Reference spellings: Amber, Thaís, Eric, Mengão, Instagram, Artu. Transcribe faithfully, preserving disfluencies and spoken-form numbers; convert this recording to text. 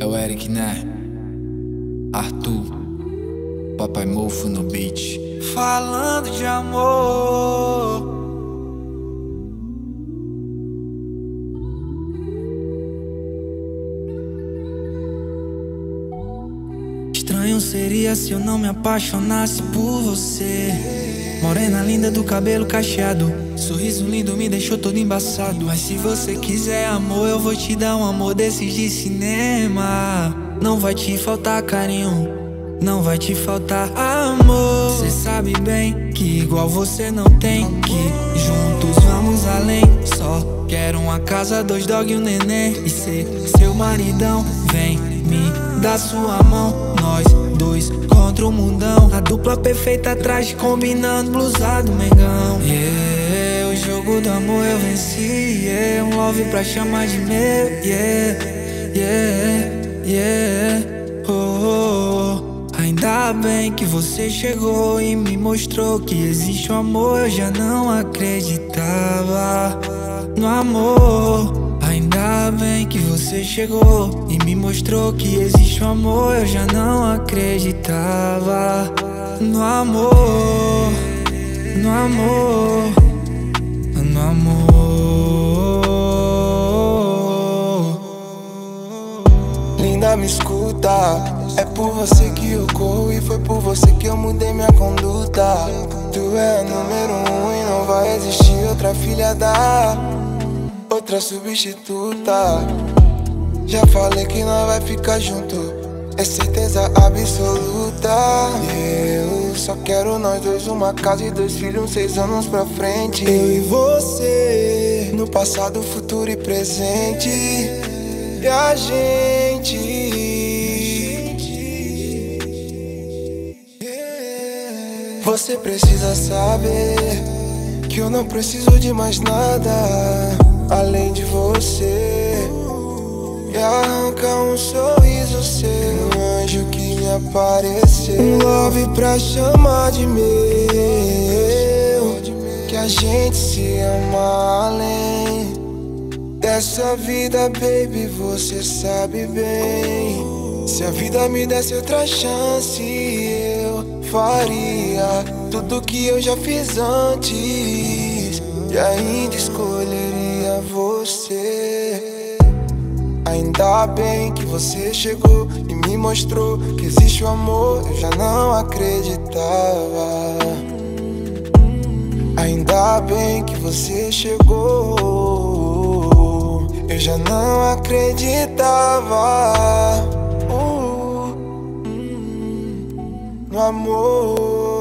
É o Eric, né? Artu, papai mofo no beat. Falando de amor, estranho seria se eu não me apaixonasse por você. Morena linda do cabelo cacheado, sorriso lindo me deixou todo embaçado. Mas se você quiser amor, eu vou te dar um amor desses de cinema. Não vai te faltar carinho, não vai te faltar amor. Cê sabe bem que igual você não tem, que juntos vamos além. Só quero uma casa, dois dog e um neném. E cê, seu maridão, vem me dar sua mão. Nós dois contra o mundão, a dupla perfeita atrás combinando, blusado Mengão. Yeah, o jogo do amor eu venci, yeah, um love pra chamar de meu. Yeah, yeah, yeah, oh, oh, oh. Ainda bem que você chegou e me mostrou que existe o amor. Eu já não acreditava no amor. Ainda bem que você chegou e me mostrou que existe o amor. Eu já não acreditava no amor, no amor, no amor. Linda, me escuta, é por você que eu corro e foi por você que eu mudei minha conduta. Tu é a número um e não vai existir outra filha da... outra substituta. Já falei que nós vai ficar junto, é certeza absoluta. Eu só quero nós dois, uma casa e dois filhos, uns seis anos pra frente. Eu e você, no passado, futuro e presente. E a gente, você precisa saber que eu não preciso de mais nada além de você. E arranca um sorriso seu, um anjo que me apareceu, um love pra chamar de meu. Que a gente se ama além dessa vida, baby, você sabe bem. Se a vida me desse outra chance, eu faria tudo que eu já fiz antes e ainda escolheria você. Ainda bem que você chegou e me mostrou que existe o amor. Eu já não acreditava. Ainda bem que você chegou, eu já não acreditava uh, no amor.